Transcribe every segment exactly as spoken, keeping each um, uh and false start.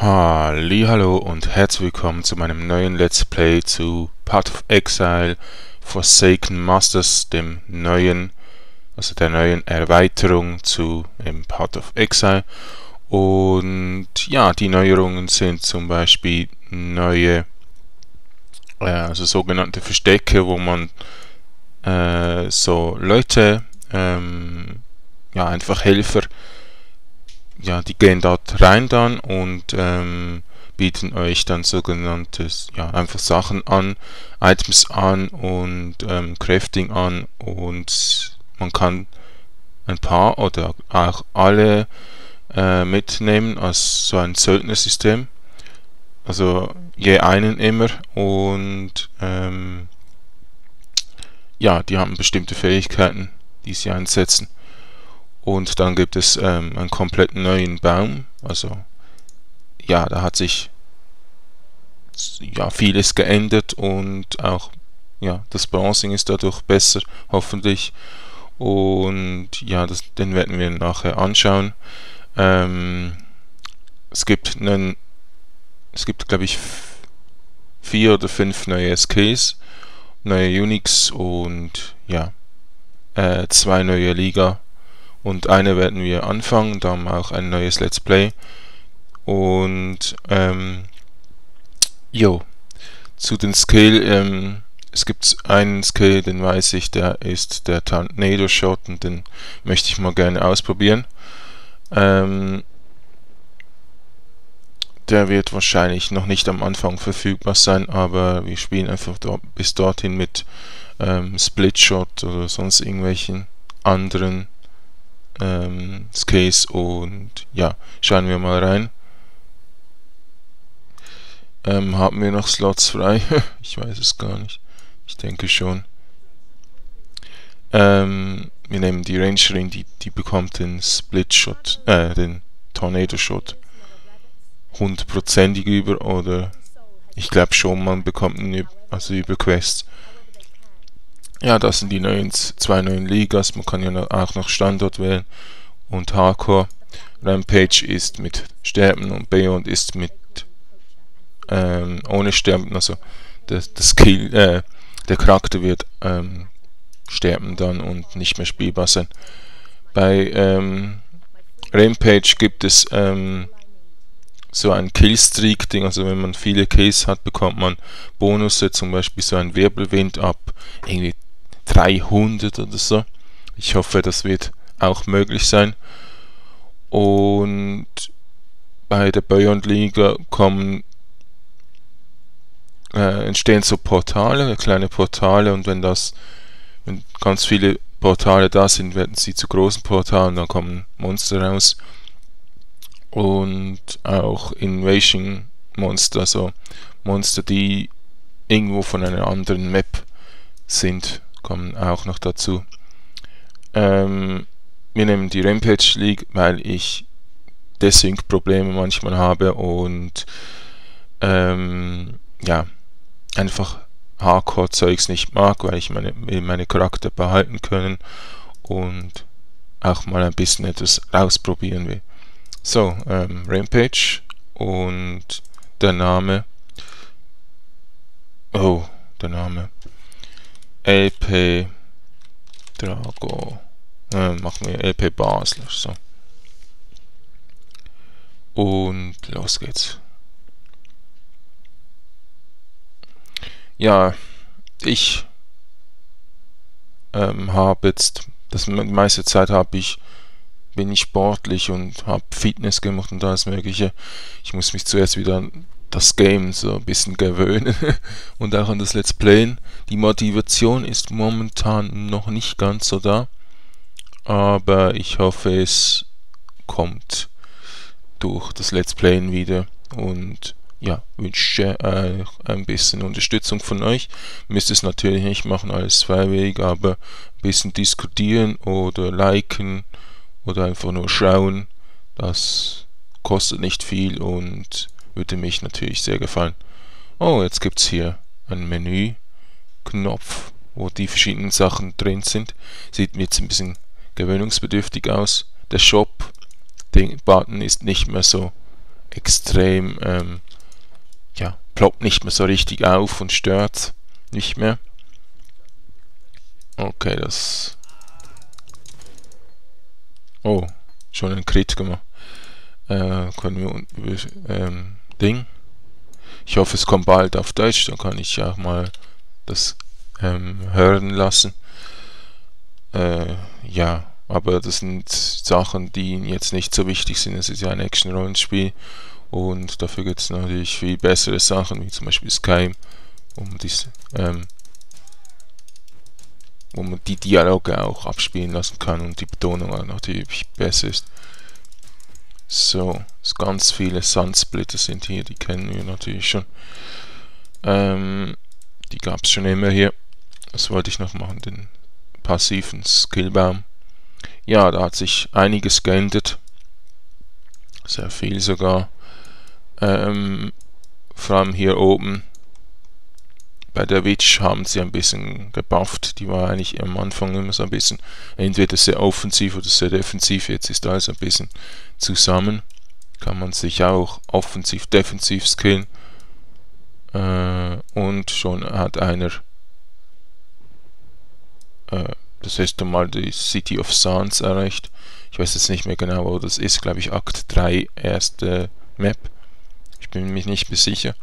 Hallihallo und herzlich willkommen zu meinem neuen Let's Play zu Path of Exile Forsaken Masters, dem neuen, also der neuen Erweiterung zu dem Path of Exile. Und ja, die Neuerungen sind zum Beispiel neue, äh, also sogenannte Verstecke, wo man äh, so Leute, ähm, ja einfach Helfer, ja, die gehen dort rein dann und ähm, bieten euch dann sogenanntes, ja, einfach Sachen an, Items an und ähm, Crafting an, und man kann ein paar oder auch alle äh, mitnehmen als so ein Söldnersystem, also je einen immer, und ähm, ja, die haben bestimmte Fähigkeiten, die sie einsetzen. Und dann gibt es ähm, einen komplett neuen Baum, also ja, da hat sich ja vieles geändert und auch ja, das Balancing ist dadurch besser, hoffentlich. Und ja, das, den werden wir nachher anschauen. Ähm, es gibt einen, es gibt glaube ich vier oder fünf neue S Ks, neue Unix und ja, äh, zwei neue Liga. Und eine werden wir anfangen, da haben wir auch ein neues Let's Play. Und ähm, jo, zu den Skill, ähm, es gibt einen Skill, den weiß ich, der ist der Tornado Shot, und den möchte ich mal gerne ausprobieren. Ähm, der wird wahrscheinlich noch nicht am Anfang verfügbar sein, aber wir spielen einfach do- bis dorthin mit ähm, Split Shot oder sonst irgendwelchen anderen Skills, und ja, schauen wir mal rein. Ähm, haben wir noch Slots frei? Ich weiß es gar nicht. Ich denke schon. Ähm, wir nehmen die Rangerin, die, die bekommt den Split Shot, äh, den Tornado Shot hundertprozentig über, oder ich glaube schon, man bekommt ihn über, also über Quests. Ja, das sind die neuen, zwei neuen Ligas, man kann ja auch noch Standort wählen und Hardcore. Rampage ist mit Sterben und Beyond ist mit ähm, ohne Sterben, also das, das Skill, äh, der Charakter wird ähm, sterben dann und nicht mehr spielbar sein. Bei ähm, Rampage gibt es ähm, so ein Killstreak-Ding, also wenn man viele Kills hat, bekommt man Bonusse, zum Beispiel so ein Wirbelwind ab irgendwie dreihundert oder so. Ich hoffe, das wird auch möglich sein. Und bei der Beyond Liga kommen, äh, entstehen so Portale, kleine Portale, und wenn das, wenn ganz viele Portale da sind, werden sie zu großen Portalen, dann kommen Monster raus. Und auch Invasion Monster, also Monster, die irgendwo von einer anderen Map sind, kommen auch noch dazu. Ähm, wir nehmen die Rampage League, weil ich Desync-Probleme manchmal habe und ähm, ja, einfach Hardcore-Zeugs nicht mag, weil ich meine, meine Charakter behalten können und auch mal ein bisschen etwas ausprobieren will. So, ähm, Rampage und der Name, oh, der Name, L P Drago, äh, machen wir L P Basler, so. Und los geht's. Ja, ich ähm, habe jetzt, das die meiste Zeit habe ich, bin ich sportlich und habe Fitness gemacht und alles Mögliche. Ich muss mich zuerst wieder an das Game so ein bisschen gewöhnen und auch an das Let's Playen. Die Motivation ist momentan noch nicht ganz so da, aber ich hoffe, es kommt durch das Let's Playen wieder. Und ja, wünsche äh, ein bisschen Unterstützung von euch. Müsst es natürlich nicht machen, alles freiwillig, aber ein bisschen diskutieren oder liken oder einfach nur schauen, das kostet nicht viel und würde mich natürlich sehr gefallen. Oh, jetzt gibt es hier einen Menü-Knopf, wo die verschiedenen Sachen drin sind. Sieht mir jetzt ein bisschen gewöhnungsbedürftig aus. Der Shop-Button ist nicht mehr so extrem, ähm, ja, ploppt nicht mehr so richtig auf und stört nicht mehr. Okay, das... Oh, schon ein Crit gemacht. Äh, können wir über, ähm, Ding. Ich hoffe, es kommt bald auf Deutsch, dann kann ich ja auch mal das ähm, hören lassen. Äh, ja, aber das sind Sachen, die jetzt nicht so wichtig sind. Es ist ja ein Action-Rollenspiel und dafür gibt es natürlich viel bessere Sachen, wie zum Beispiel Skyrim, um dies, ähm, wo man die Dialoge auch abspielen lassen kann und die Betonung auch natürlich besser ist. So, ganz viele Sandsplitter sind hier, die kennen wir natürlich schon. Ähm, die gab es schon immer hier. Das wollte ich noch machen, den passiven Skillbaum. Ja, da hat sich einiges geändert. Sehr viel sogar. Ähm, vor allem hier oben. Bei der Witch haben sie ein bisschen gebufft, die war eigentlich am Anfang immer so ein bisschen entweder sehr offensiv oder sehr defensiv, jetzt ist alles ein bisschen zusammen. Kann man sich auch offensiv-defensiv skillen. Äh, und schon hat einer äh, das erste Mal die City of Sands erreicht. Ich weiß jetzt nicht mehr genau, wo das ist, glaube ich Akt drei, erste Map. Ich bin mich nicht mehr sicher.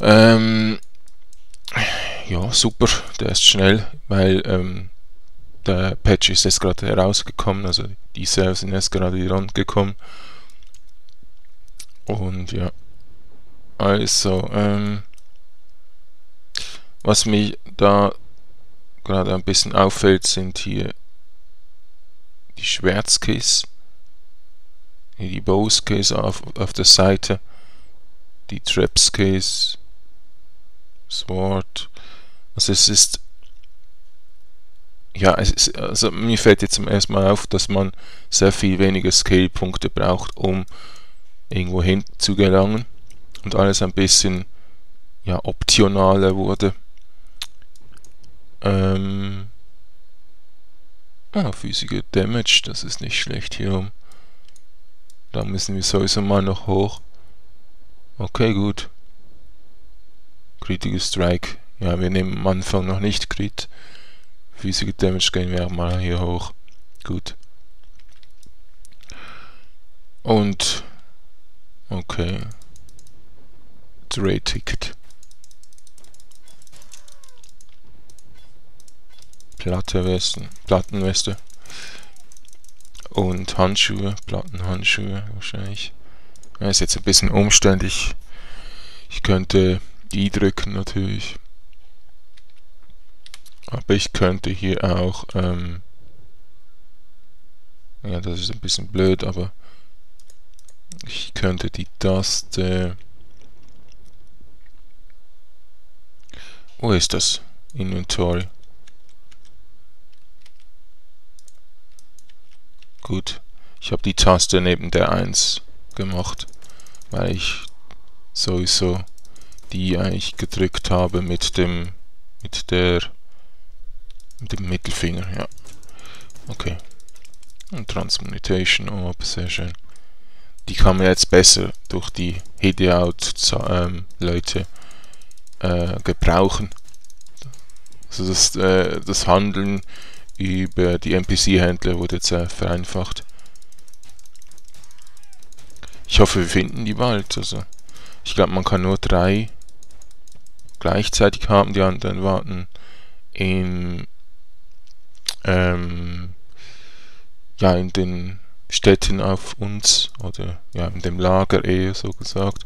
Ähm, ja, super, der ist schnell, weil ähm, der Patch ist jetzt gerade herausgekommen, also die Server sind jetzt gerade in die Runde gekommen. Und ja, also, ähm, was mich da gerade ein bisschen auffällt, sind hier die Schwertskis, hier die Bowskis auf, auf der Seite, die Trapskis, Sword, also es ist, ja, es ist, also mir fällt jetzt zum ersten Mal auf, dass man sehr viel weniger Skillpunkte braucht, um irgendwo hin zu gelangen und alles ein bisschen, ja, optionaler wurde. Ähm, ah, physische Damage, das ist nicht schlecht hier oben. Da müssen wir sowieso mal noch hoch. Okay, gut. Critical Strike. Ja, wir nehmen am Anfang noch nicht Crit. Physical Damage gehen wir auch mal hier hoch. Gut. Und... Okay. Trade Ticket. Plattenwesten. Plattenweste. Und Handschuhe. Plattenhandschuhe wahrscheinlich. Ja, ist jetzt ein bisschen umständlich. Ich könnte I drücken natürlich. Aber ich könnte hier auch... Ähm ja, das ist ein bisschen blöd, aber... Ich könnte die Taste... Wo ist das? Inventory. Gut. Ich habe die Taste neben der eins gemacht, weil ich sowieso die eigentlich gedrückt habe mit dem mit der mit dem Mittelfinger, ja. Okay. Und Transmutation, oh, sehr schön. Die kann man jetzt besser durch die Hideout-Leute äh, gebrauchen. Also das, äh, das Handeln über die N P C-Händler wurde jetzt äh, vereinfacht. Ich hoffe, wir finden die bald. Also, ich glaube, man kann nur drei gleichzeitig haben. Die anderen warten in, ähm, ja, in den Städten auf uns oder ja, in dem Lager eher so gesagt.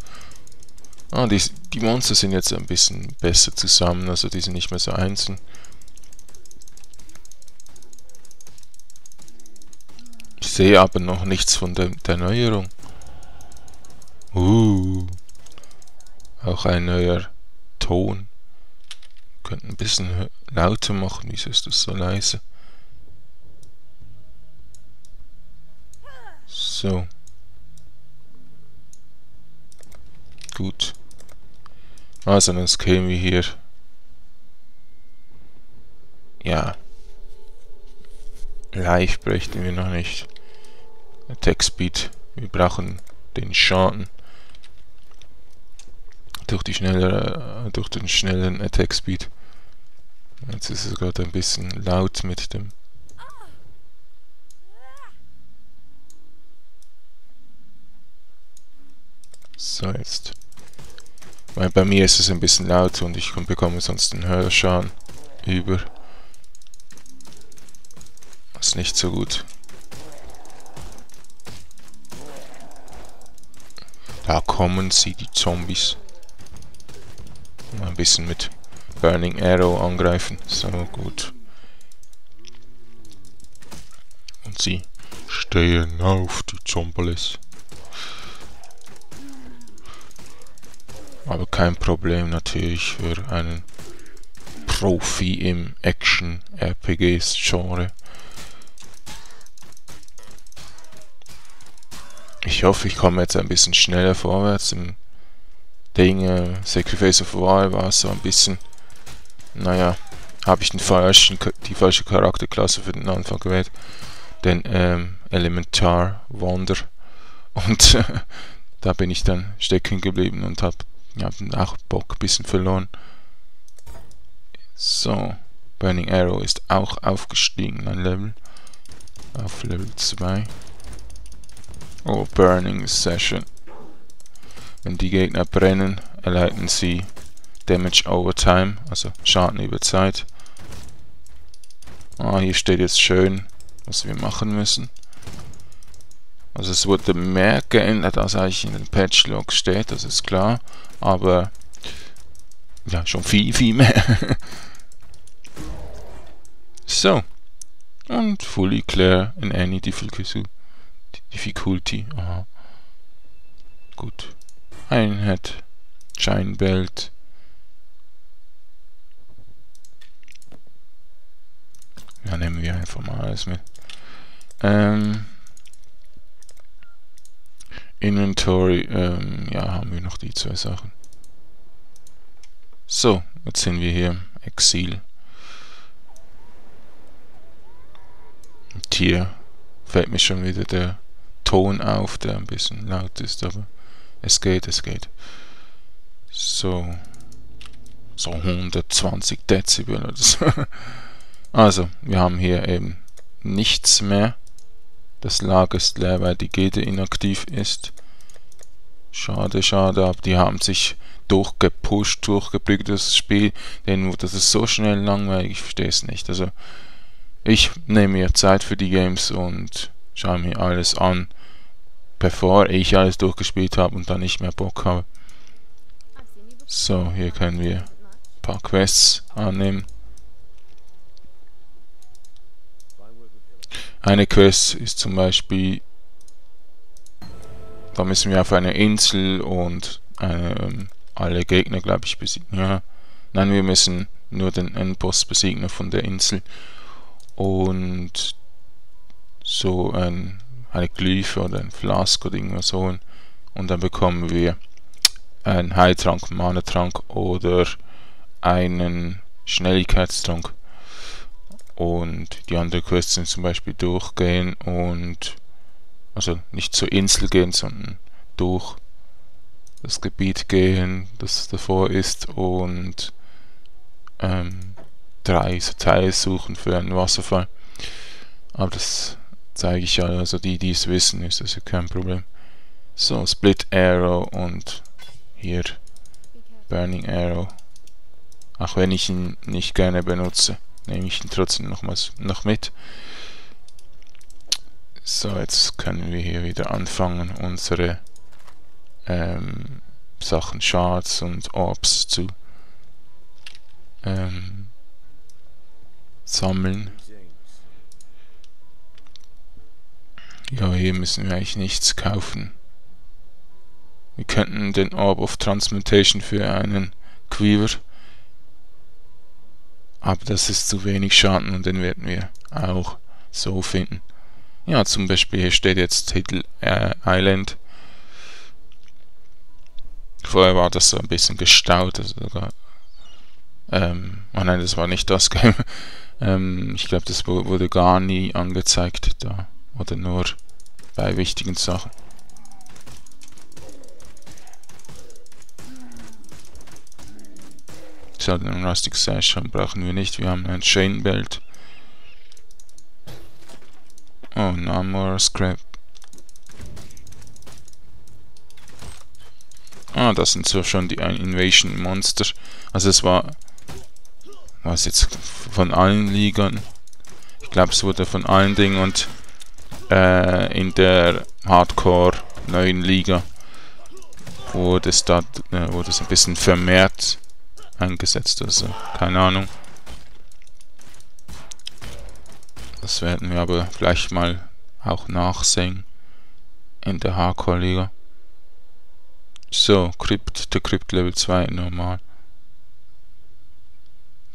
Ah, die, die Monster sind jetzt ein bisschen besser zusammen, also die sind nicht mehr so einzeln. Ich sehe aber noch nichts von der, der Neuerung. Uh, auch ein neuer Ton. Wir könnten ein bisschen lauter machen. Wieso ist das so leise? So. Gut. Also, dann kämen wir hier. Ja. Live brächten wir noch nicht. Attack Speed. Wir brauchen den Schaden durch die schnelle, durch den schnellen Attack Speed. Jetzt ist es gerade ein bisschen laut mit dem. So, jetzt. Weil bei mir ist es ein bisschen laut und ich bekomme sonst einen höheren Schaden über. Das ist nicht so gut. Da kommen sie, die Zombies. Mal ein bisschen mit Burning Arrow angreifen. So, gut. Und sie stehen auf, die Zombies. Aber kein Problem natürlich für einen Profi im Action-R P Gs-Genre. Ich hoffe, ich komme jetzt ein bisschen schneller vorwärts im Ding. Äh, Sacrifice of War war so ein bisschen... Naja, habe ich den falschen, die falsche Charakterklasse für den Anfang gewählt. Den ähm, Elementar Wanderer. Und äh, da bin ich dann stecken geblieben und habe... Ich habe den Bock ein bisschen verloren. So, Burning Arrow ist auch aufgestiegen an Level. Auf Level zwei. Oh, Burning Session. Wenn die Gegner brennen, erleiden sie Damage over Time, also Schaden über Zeit. Ah, hier steht jetzt schön, was wir machen müssen. Also es wurde mehr geändert, als eigentlich in den Patchlog steht, das ist klar. Aber, ja, schon viel, viel mehr. So. Und fully clear in any difficulty. Aha. Gut. Einheit. Scheinbelt. Ja, nehmen wir einfach mal alles mit. Ähm... Inventory, ähm, ja, haben wir noch die zwei Sachen. So, jetzt sind wir hier im Exil. Und hier fällt mir schon wieder der Ton auf, der ein bisschen laut ist, aber es geht, es geht. So, so hundertzwanzig Dezibel oder so. Also, wir haben hier eben nichts mehr. Das Lager ist leer, weil die Gilde inaktiv ist. Schade, schade, aber die haben sich durchgepusht, durchgeprügelt durch das Spiel. Denn das ist so schnell langweilig, ich verstehe es nicht. Also, ich nehme mir Zeit für die Games und schaue mir alles an, bevor ich alles durchgespielt habe und dann nicht mehr Bock habe. So, hier können wir ein paar Quests annehmen. Eine Quest ist zum Beispiel, da müssen wir auf einer Insel und eine, ähm, alle Gegner, glaube ich, besiegen. Ja. Nein, wir müssen nur den Endboss besiegen von der Insel. Und so ein, eine Glyphe oder ein Flask oder irgendwas holen. Und dann bekommen wir einen Heiltrank, einen Mana-Trank oder einen Schnelligkeitstrank. Und die andere Quests sind zum Beispiel durchgehen und also nicht zur Insel gehen, sondern durch das Gebiet gehen, das davor ist, und ähm, drei Teile suchen für einen Wasserfall. Aber das zeige ich ja, also die, die es wissen, ist das ja kein Problem. So, Split Arrow und hier Burning Arrow. Auch wenn ich ihn nicht gerne benutze, nehme ich ihn trotzdem nochmals noch mit. So, jetzt können wir hier wieder anfangen, unsere ähm, Sachen Shards und Orbs zu ähm, sammeln. Ja, hier müssen wir eigentlich nichts kaufen. Wir könnten den Orb of Transmutation für einen Quiver. Aber das ist zu wenig Schaden und den werden wir auch so finden. Ja, zum Beispiel hier steht jetzt Tidal äh, Island. Vorher war das so ein bisschen gestaut. Also sogar, ähm, oh nein, das war nicht das Game. ähm, ich glaube, das wurde gar nie angezeigt da. Oder nur bei wichtigen Sachen. Shot und einen Rustic Session brauchen wir nicht. Wir haben ein Chain Belt. Oh, ein Armor Scrap. Ah, das sind so schon die Invasion Monster. Also es war... Was jetzt? Von allen Ligern? Ich glaube, es wurde von allen Dingen und... Äh, in der Hardcore neuen Liga wurde es da äh, wurde es ein bisschen vermehrt eingesetzt, also keine Ahnung. Das werden wir aber vielleicht mal auch nachsehen in der Hardcore Liga. So, Crypt, der Crypt Level zwei normal.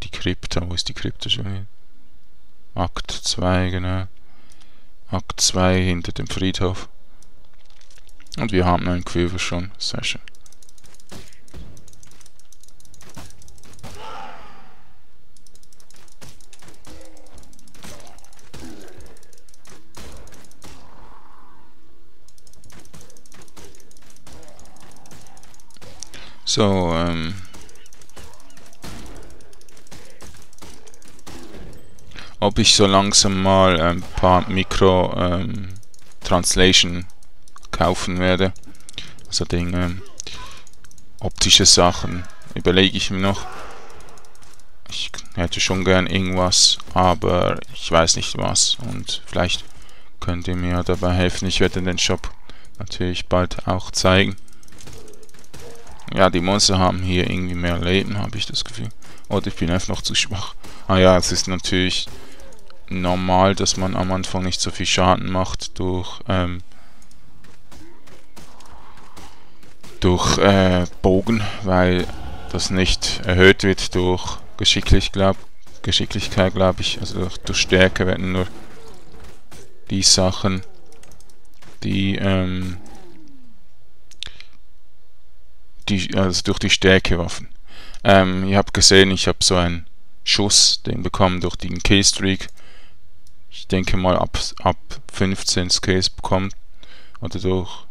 Die Krypta, wo ist die Krypta schon wieder? Akt zwei, genau. Akt zwei hinter dem Friedhof. Und wir haben einen Quiver schon. Sehr schön. So, ähm... ob ich so langsam mal ein paar Mikro ähm, Translation kaufen werde, also Dinge, optische Sachen, überlege ich mir noch. Ich hätte schon gern irgendwas, aber ich weiß nicht was und vielleicht könnt ihr mir dabei helfen. Ich werde den Shop natürlich bald auch zeigen. Ja, die Monster haben hier irgendwie mehr Leben, habe ich das Gefühl. Oder ich bin einfach noch zu schwach. Ah ja, es ist natürlich normal, dass man am Anfang nicht so viel Schaden macht durch ähm, durch äh, Bogen, weil das nicht erhöht wird durch Geschicklich, glaub, Geschicklichkeit, glaube ich. Also durch Stärke werden nur die Sachen, die ähm, die also durch die Stärke Waffen. Ähm, ihr habt gesehen, ich habe so einen Schuss, den bekommen durch den Killstreak. Ich denke mal ab, ab fünfzehn Kills bekommt, oder durch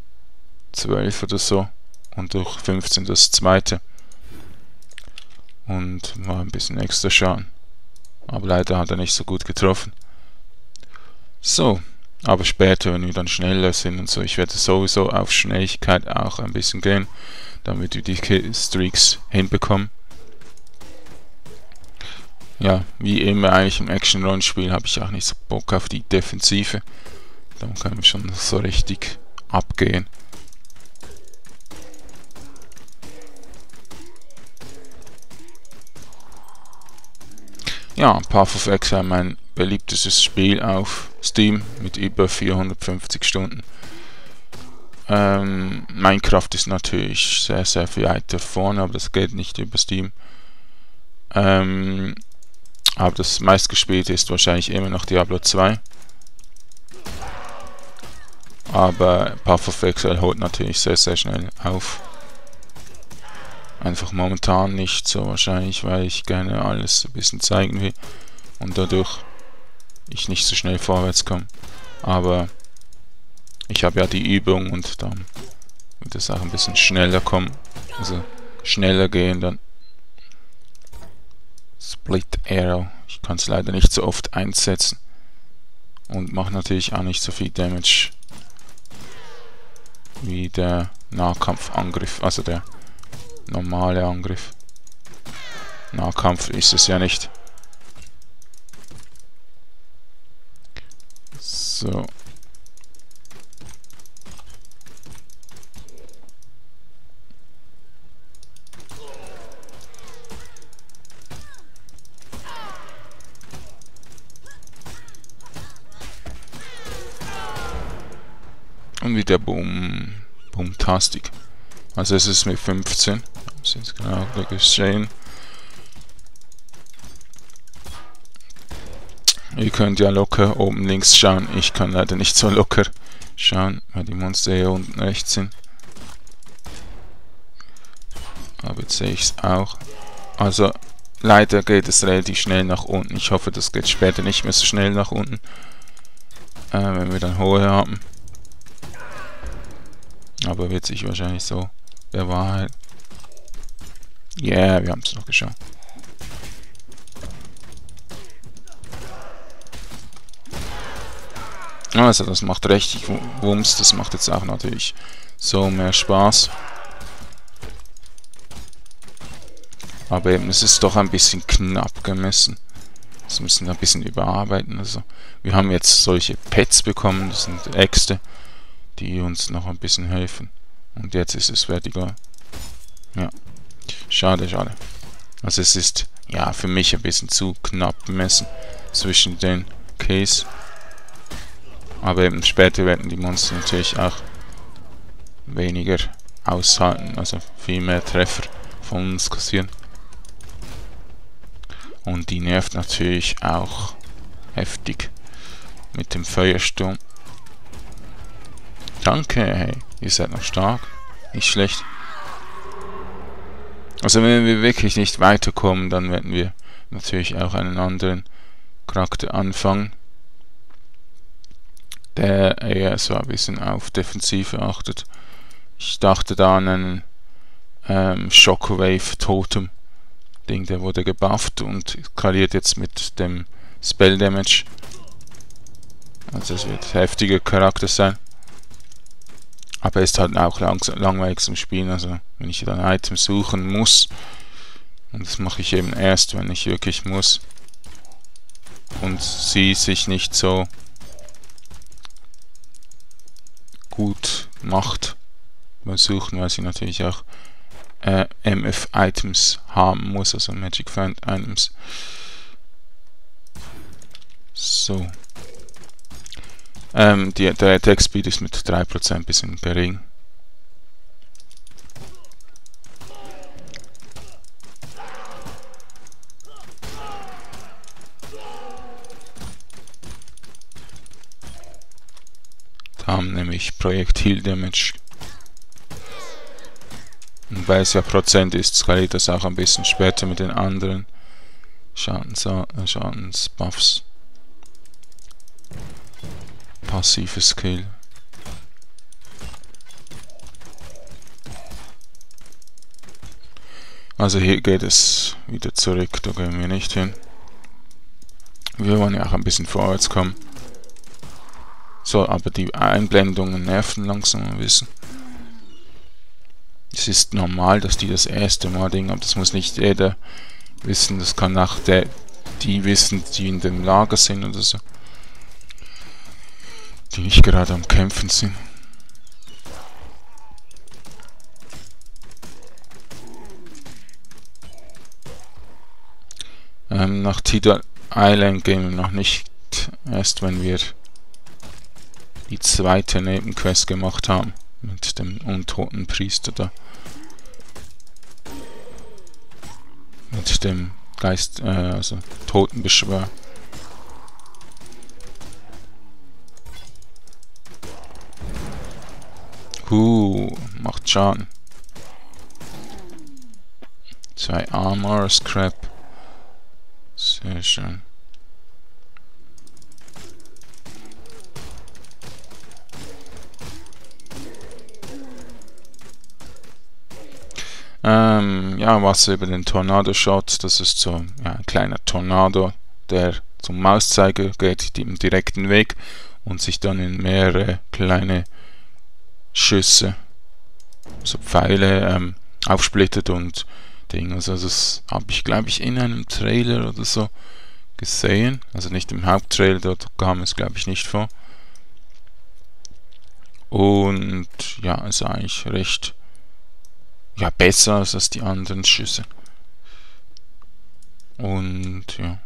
zwölf oder so, und durch fünfzehn das zweite. Und war ein bisschen extra Schaden. Aber leider hat er nicht so gut getroffen. So, aber später, wenn wir dann schneller sind und so, ich werde sowieso auf Schnelligkeit auch ein bisschen gehen, damit wir die Killstreaks hinbekommen. Ja, wie immer eigentlich im Action-Rollenspiel habe ich auch nicht so Bock auf die Defensive. Dann können wir schon so richtig abgehen. Ja, Path of Exile, mein beliebtestes Spiel auf Steam mit über vierhundertfünfzig Stunden. Ähm, Minecraft ist natürlich sehr, sehr viel weiter vorne, aber das geht nicht über Steam. Ähm, aber das meistgespielte ist wahrscheinlich immer noch Diablo zwei. Aber Path of Exile holt natürlich sehr, sehr schnell auf. Einfach momentan nicht so wahrscheinlich, weil ich gerne alles ein bisschen zeigen will und dadurch ich nicht so schnell vorwärts komme. Aber ich habe ja die Übung und dann wird es auch ein bisschen schneller kommen. Also schneller gehen dann. Split Arrow. Ich kann es leider nicht so oft einsetzen. Und mache natürlich auch nicht so viel Damage wie der Nahkampfangriff. Also der normale Angriff. Nahkampf ist es ja nicht. So. Und wieder Boom, Boom-Tastic. Also es ist mit fünfzehn. Das ist genau gesehen. Ihr könnt ja locker oben links schauen. Ich kann leider nicht so locker schauen, weil die Monster hier unten rechts sind. Aber jetzt sehe ich es auch. Also leider geht es relativ schnell nach unten. Ich hoffe, das geht später nicht mehr so schnell nach unten. Äh, wenn wir dann hohe haben. Aber wird sich wahrscheinlich so bewahrheiten. Ja, yeah, wir haben es noch geschafft. Also das macht richtig Wumms, das macht jetzt auch natürlich so mehr Spaß. Aber eben, es ist doch ein bisschen knapp gemessen. Das müssen wir ein bisschen überarbeiten. Also wir haben jetzt solche Pets bekommen, das sind Äxte, die uns noch ein bisschen helfen. Und jetzt ist es vertical. Ja, schade, schade. Also es ist, ja, für mich ein bisschen zu knapp gemessen zwischen den Keys. Aber eben später werden die Monster natürlich auch weniger aushalten, also viel mehr Treffer von uns kassieren. Und die nervt natürlich auch heftig mit dem Feuersturm. Danke, hey, ihr seid noch stark, nicht schlecht. Also wenn wir wirklich nicht weiterkommen, dann werden wir natürlich auch einen anderen Charakter anfangen, der eher so ein bisschen auf Defensive achtet. Ich dachte da an einen ähm, Shockwave Totem Ding, der wurde gebufft und skaliert jetzt mit dem Spell Damage. Also es wird ein heftiger Charakter sein. Aber ist halt auch langsam, langweilig zum Spielen, also wenn ich dann Items suchen muss, und das mache ich eben erst, wenn ich wirklich muss, und sie sich nicht so gut macht beim Suchen, weil sie natürlich auch äh, M F-Items haben muss, also Magic Find Items. So. Ähm, die, der Attack Speed ist mit drei Prozent ein bisschen gering. Da haben nämlich Projektil Damage. Und weil es ja Prozent ist, skaliert das auch ein bisschen später mit den anderen Schadens, Schadensbuffs. Passive Skill. Also hier geht es wieder zurück, da gehen wir nicht hin. Wir wollen ja auch ein bisschen vorwärts kommen. So, aber die Einblendungen nerven langsam ein bisschen. Es ist normal, dass die das erste Mal Ding haben, das muss nicht jeder wissen, das kann auch der, die wissen, die in dem Lager sind oder so. Die nicht gerade am Kämpfen sind. Ähm, nach Tidal Island gehen wir noch nicht. Erst wenn wir die zweite Nebenquest gemacht haben. Mit dem untoten Priester da. Mit dem Geist, äh, also Totenbeschwör. Uh, macht Schaden. Zwei Armor, Scrap. Sehr schön. Ähm, ja, was über den Tornado Shot, das ist so ja, ein kleiner Tornado, der zum Mauszeiger geht, im direkten Weg und sich dann in mehrere kleine Schüsse, so Pfeile ähm, aufsplittert und Ding. Also das habe ich, glaube ich, in einem Trailer oder so gesehen. Also nicht im Haupttrailer, dort kam es, glaube ich, nicht vor. Und ja, ist eigentlich recht ja besser als die anderen Schüsse. Und ja.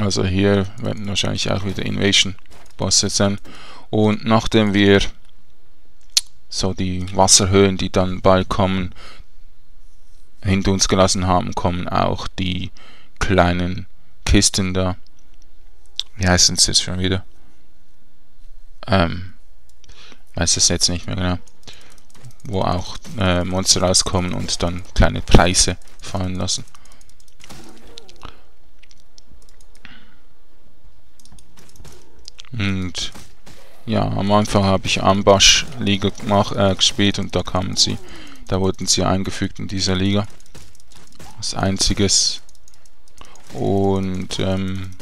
Also hier werden wahrscheinlich auch wieder Invasion Bosse sein. Und nachdem wir so die Wasserhöhen, die dann bald kommen, hinter uns gelassen haben, kommen auch die kleinen Kisten da. Wie heißen sie jetzt schon wieder? Ähm, weiß es jetzt nicht mehr genau. Wo auch äh, Monster rauskommen und dann kleine Preise fallen lassen. Und ja, am Anfang habe ich Ambush Liga gemacht, äh, gespielt und da kamen sie, da wurden sie eingefügt in dieser Liga. Als einziges. Und ähm,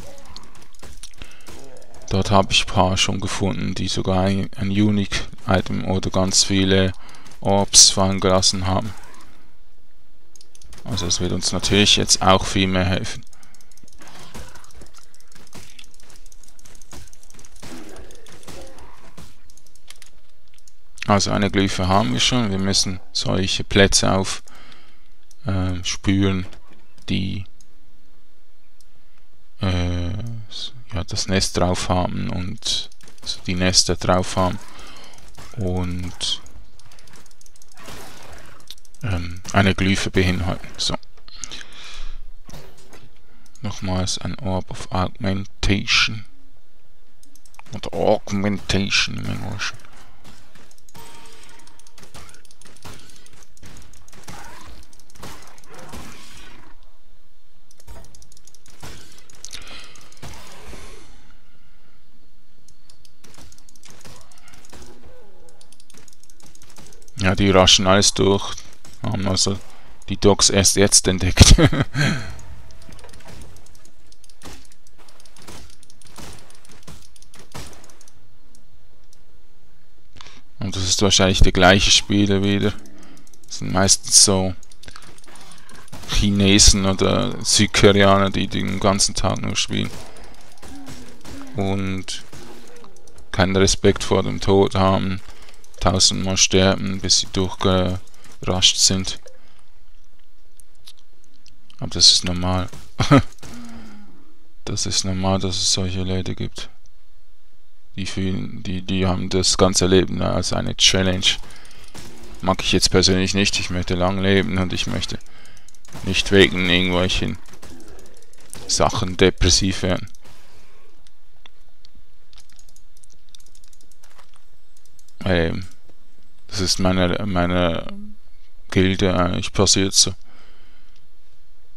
Dort habe ich ein paar schon gefunden, die sogar ein, ein Unique Item oder ganz viele Orbs fallen gelassen haben. Also es wird uns natürlich jetzt auch viel mehr helfen. Also eine Glyphe haben wir schon. Wir müssen solche Plätze aufspüren, äh, die äh, ja, das Nest drauf haben und also die Nester drauf haben und ähm, eine Glyphe beinhalten. So. Nochmals ein Orb of Augmentation oder Augmentation im Englischen. Ja, die raschen alles durch, haben also die Dogs erst jetzt entdeckt. Und das ist wahrscheinlich der gleiche Spieler wieder. Das sind meistens so Chinesen oder Südkoreaner, die den ganzen Tag nur spielen. Und keinen Respekt vor dem Tod haben. Tausendmal sterben, bis sie durchgerascht sind. Aber das ist normal. Das ist normal, dass es solche Leute gibt. Die fühlen, die, die haben das ganze Leben als eine Challenge. Mag ich jetzt persönlich nicht. Ich möchte lang leben und ich möchte nicht wegen irgendwelchen Sachen depressiv werden. Ähm. Das ist meine, meine Gilde eigentlich passiert so.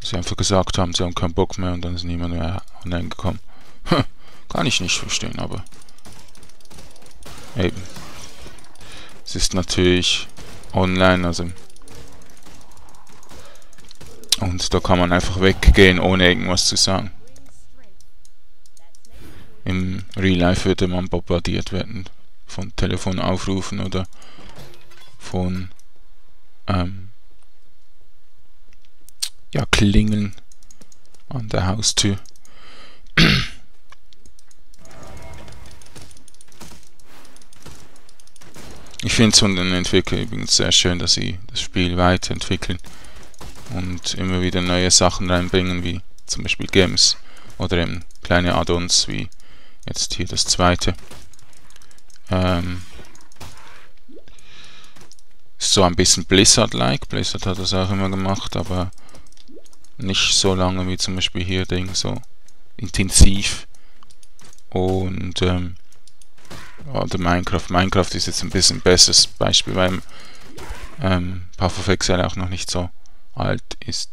Sie einfach gesagt haben, sie haben keinen Bock mehr und dann ist niemand mehr online gekommen. Kann ich nicht verstehen, aber eben. Es ist natürlich online, also und da kann man einfach weggehen, ohne irgendwas zu sagen. Im Real Life würde man bombardiert werden von Telefonaufrufen oder von ähm, ja, Klingeln an der Haustür. Ich finde es von den Entwicklern übrigens sehr schön, dass sie das Spiel weiterentwickeln und immer wieder neue Sachen reinbringen, wie zum Beispiel Games oder eben kleine Add-ons, wie jetzt hier das zweite. Ähm, ist so ein bisschen Blizzard-like. Blizzard hat das auch immer gemacht, aber nicht so lange wie zum Beispiel hier Ding, so intensiv. Und ähm, oder Minecraft. Minecraft ist jetzt ein bisschen besseres Beispiel, weil ähm, Path of Exile auch noch nicht so alt ist.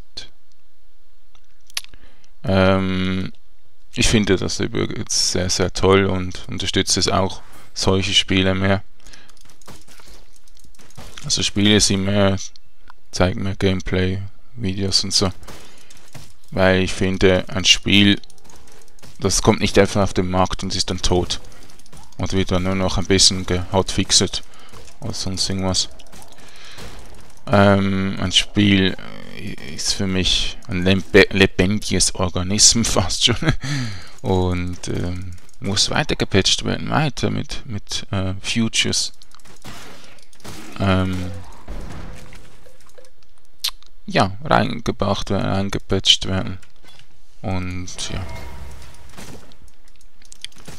Ähm, ich finde das übrigens sehr, sehr toll und unterstütze es auch. Solche Spiele mehr. Also Spiele sind mehr, zeigen mehr Gameplay, Videos und so. Weil ich finde, ein Spiel, das kommt nicht einfach auf den Markt und ist dann tot. Und wird dann nur noch ein bisschen gehotfixet oder sonst irgendwas. Ähm, ein Spiel ist für mich ein lebendiges Organismus fast schon. Und ähm, muss weiter gepatcht werden, weiter mit, mit äh, Futures. Ähm, ja, reingebracht werden, reingepatcht werden. Und ja.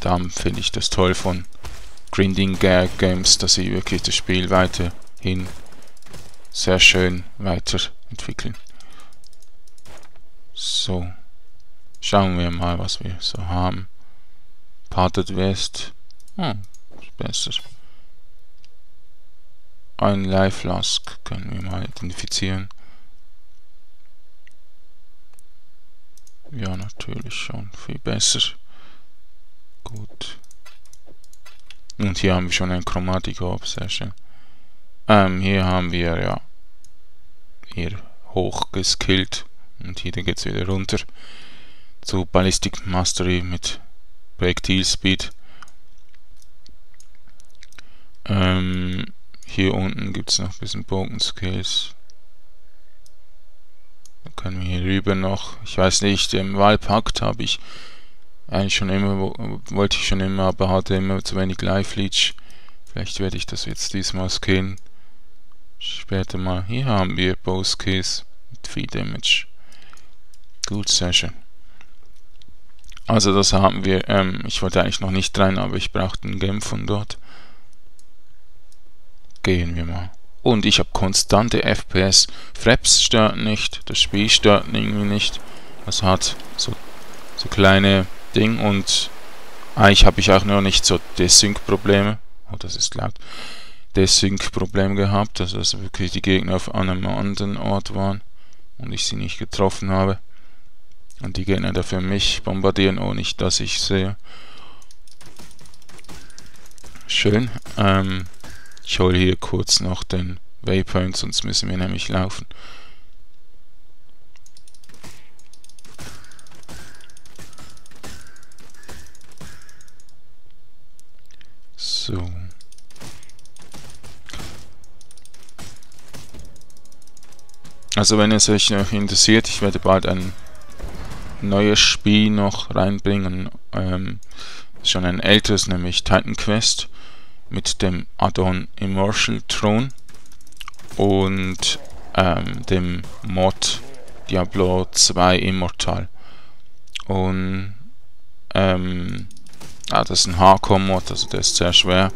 Da finde ich das toll von Grinding Gear Games, dass sie wirklich das Spiel weiterhin sehr schön weiterentwickeln. So. Schauen wir mal, was wir so haben. Parted West. Hm, ist besser. Ein Life Flask können wir mal identifizieren. Ja, natürlich schon. Viel besser. Gut. Und hier haben wir schon ein Chromatic Obsession. Ähm, hier haben wir, ja, hier hoch geskillt. Und hier geht es wieder runter zu Ballistic Mastery mit Projektil Speed. Ähm, hier unten gibt es noch ein bisschen Broken Skills. Dann können wir hier rüber noch. Ich weiß nicht, im Wahlpakt habe ich eigentlich schon immer, wollte ich schon immer, aber hatte immer zu wenig Life Leech. Vielleicht werde ich das jetzt diesmal skillen. Später mal. Hier haben wir Bow Skills mit viel Damage. Good Session. Also das haben wir. Ähm, ich wollte eigentlich noch nicht rein, aber ich brauchte einen Gem von dort. Gehen wir mal. Und ich habe konstante F P S. Fraps stört nicht, das Spiel stört irgendwie nicht. Das hat so, so kleine Ding und eigentlich habe ich auch noch nicht so Desync-Probleme. Oh, das ist laut. Desync-Problem gehabt, also dass wirklich die Gegner auf einem anderen Ort waren und ich sie nicht getroffen habe. Und die Gegner dafür mich bombardieren, ohne dass ich sehe. Schön. Ähm, ich hole hier kurz noch den Waypoint, sonst müssen wir nämlich laufen. So. Also wenn es euch noch interessiert, ich werde bald ein neues Spiel noch reinbringen. Ähm, schon ein älteres, nämlich Titan Quest mit dem Add-on Immortal Throne und ähm, dem Mod Diablo zwei Immortal. Und ähm, ah, das ist ein Hardcore-Mod, also der ist sehr schwer.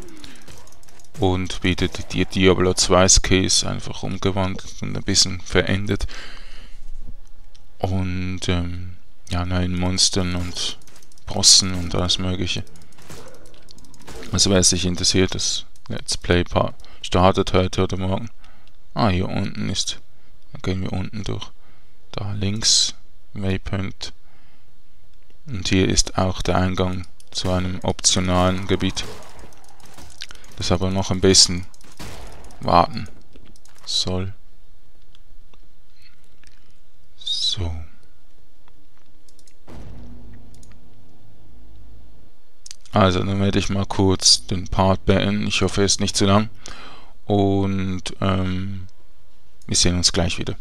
Und bietet die Diablo zwei Skills einfach umgewandelt und ein bisschen verändert. Und ähm, ja, neuen Monstern und Bossen und alles Mögliche. Also wer sich interessiert, das Let's Play Part startet heute oder morgen. Ah, hier unten ist. Dann gehen wir unten durch. Da links, Waypoint. Und hier ist auch der Eingang zu einem optionalen Gebiet. Das aber noch ein bisschen warten soll. So. Also, dann werde ich mal kurz den Part beenden. Ich hoffe, er ist nicht zu lang. Und ähm, wir sehen uns gleich wieder.